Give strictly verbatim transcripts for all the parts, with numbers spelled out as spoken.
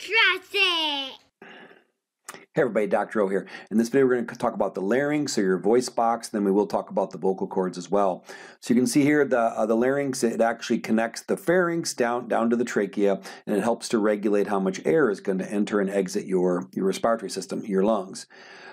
Hey everybody, Doctor O here. In this video we're going to talk about the larynx, or your voice box, then we will talk about the vocal cords as well. So you can see here the, uh, the larynx, it actually connects the pharynx down, down to the trachea, and it helps to regulate how much air is going to enter and exit your, your respiratory system, your lungs.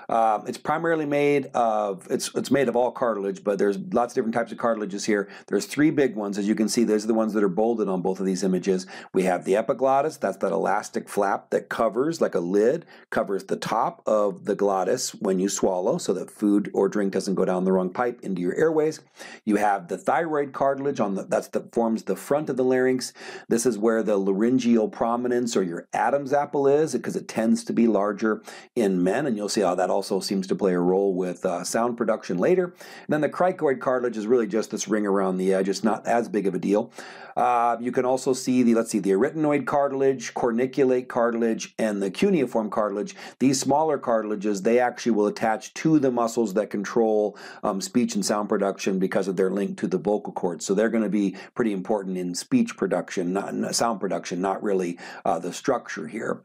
Uh, it's primarily made of, it's, it's made of all cartilage, but there's lots of different types of cartilages here. There's three big ones, as you can see. Those are the ones that are bolded on both of these images. We have the epiglottis, that's that elastic flap that covers, like a lid, covers the top of the glottis when you swallow so that food or drink doesn't go down the wrong pipe into your airways. You have the thyroid cartilage, on the, that's that forms the front of the larynx. This is where the laryngeal prominence, or your Adam's apple, is, because it tends to be larger in men, and you'll see how that also seems to play a role with uh, sound production later. And then the cricoid cartilage is really just this ring around the edge. It's not as big of a deal. Uh, you can also see the, let's see, the arytenoid cartilage, corniculate cartilage, and the cuneiform cartilage. These smaller cartilages, they actually will attach to the muscles that control um, speech and sound production because of their link to the vocal cords. So they're going to be pretty important in speech production, not in sound production, not really uh, the structure here.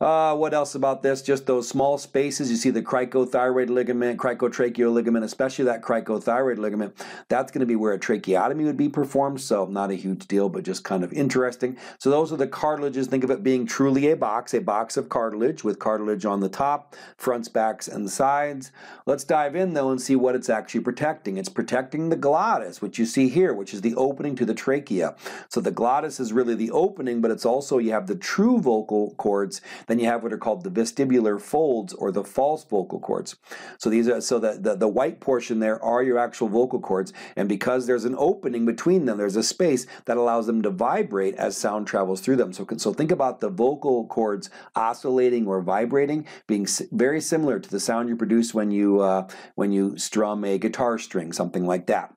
Uh, what else about this? Just those small spaces. You see the cricothyroid ligament, cricotracheal ligament, especially that cricothyroid ligament. That's going to be where a tracheotomy would be performed, so not a huge deal, but just kind of interesting. So those are the cartilages. Think of it being truly a box, a box of cartilage with cartilage on the top, fronts, backs, and sides. Let's dive in, though, and see what it's actually protecting. It's protecting the glottis, which you see here, which is the opening to the trachea. So the glottis is really the opening, but it's also, you have the true vocal cords. Then you have what are called the vestibular folds, or the false vocal cords. So these are, so that the, the white portion there are your actual vocal cords, and because there's an opening between them, there's a space that allows them to vibrate as sound travels through them. So, so think about the vocal cords oscillating or vibrating being very similar to the sound you produce when you uh, when you strum a guitar string, something like that.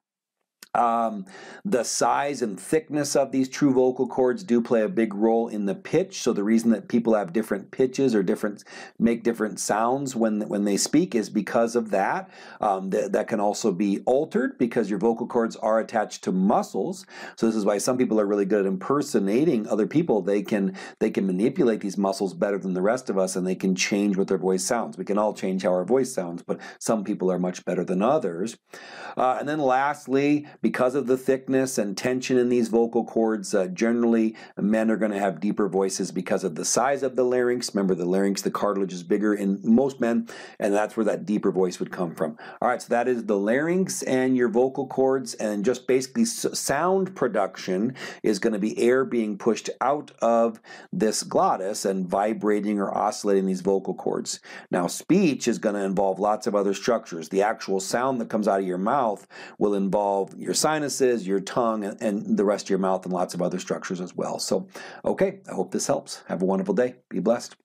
Um, the size and thickness of these true vocal cords do play a big role in the pitch. So the reason that people have different pitches or different make different sounds when when they speak is because of that. Um, th that can also be altered because your vocal cords are attached to muscles. So this is why some people are really good at impersonating other people. They can they can manipulate these muscles better than the rest of us, and they can change what their voice sounds. We can all change how our voice sounds, but some people are much better than others. Uh, and then lastly, because of the thickness and tension in these vocal cords, uh, generally men are going to have deeper voices because of the size of the larynx. Remember, the larynx, the cartilage is bigger in most men, and that's where that deeper voice would come from. All right, so that is the larynx and your vocal cords, and just basically sound production is going to be air being pushed out of this glottis and vibrating or oscillating these vocal cords. Now, speech is going to involve lots of other structures. The actual sound that comes out of your mouth will involve your sinuses, your tongue, and the rest of your mouth, and lots of other structures as well. So, okay, I hope this helps. Have a wonderful day. Be blessed.